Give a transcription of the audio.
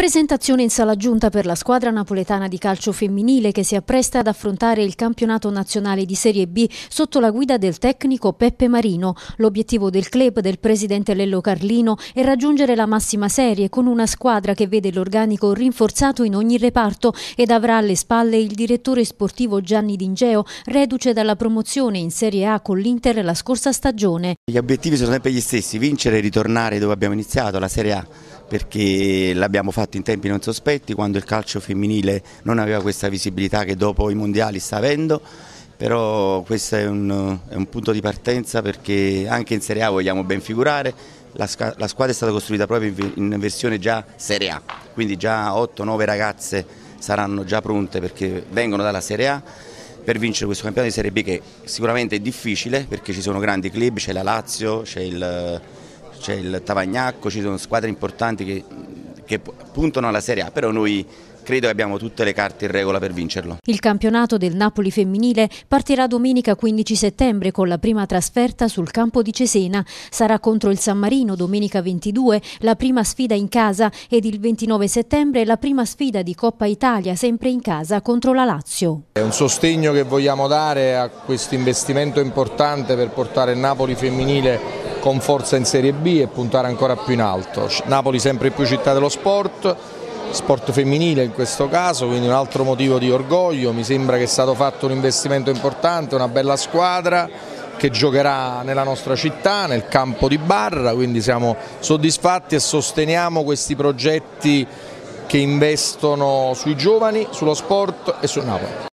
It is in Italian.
Presentazione in sala giunta per la squadra napoletana di calcio femminile che si appresta ad affrontare il campionato nazionale di Serie B sotto la guida del tecnico Peppe Marino. L'obiettivo del club del presidente Lello Carlino è raggiungere la massima serie con una squadra che vede l'organico rinforzato in ogni reparto ed avrà alle spalle il direttore sportivo Gianni Dingeo, reduce dalla promozione in Serie A con l'Inter la scorsa stagione. Gli obiettivi sono sempre gli stessi, vincere e ritornare dove abbiamo iniziato, la Serie A, perché l'abbiamo fatto in tempi non sospetti, quando il calcio femminile non aveva questa visibilità che dopo i mondiali sta avendo, però questo è un punto di partenza, perché anche in Serie A vogliamo ben figurare. La squadra è stata costruita proprio in versione già Serie A, quindi già 8-9 ragazze saranno già pronte perché vengono dalla Serie A per vincere questo campionato di Serie B, che sicuramente è difficile perché ci sono grandi club, c'è la Lazio, c'è il Tavagnacco, ci sono squadre importanti che puntano alla Serie A, però noi credo che abbiamo tutte le carte in regola per vincerlo. Il campionato del Napoli femminile partirà domenica 15 settembre con la prima trasferta sul campo di Cesena. Sarà contro il San Marino domenica 22 la prima sfida in casa ed il 29 settembre la prima sfida di Coppa Italia sempre in casa contro la Lazio. È un sostegno che vogliamo dare a questo investimento importante per portare il Napoli femminile con forza in Serie B e puntare ancora più in alto. Napoli sempre più città dello sport, sport femminile in questo caso, quindi un altro motivo di orgoglio. Mi sembra che è stato fatto un investimento importante, una bella squadra che giocherà nella nostra città, nel campo di Barra, quindi siamo soddisfatti e sosteniamo questi progetti che investono sui giovani, sullo sport e sul Napoli.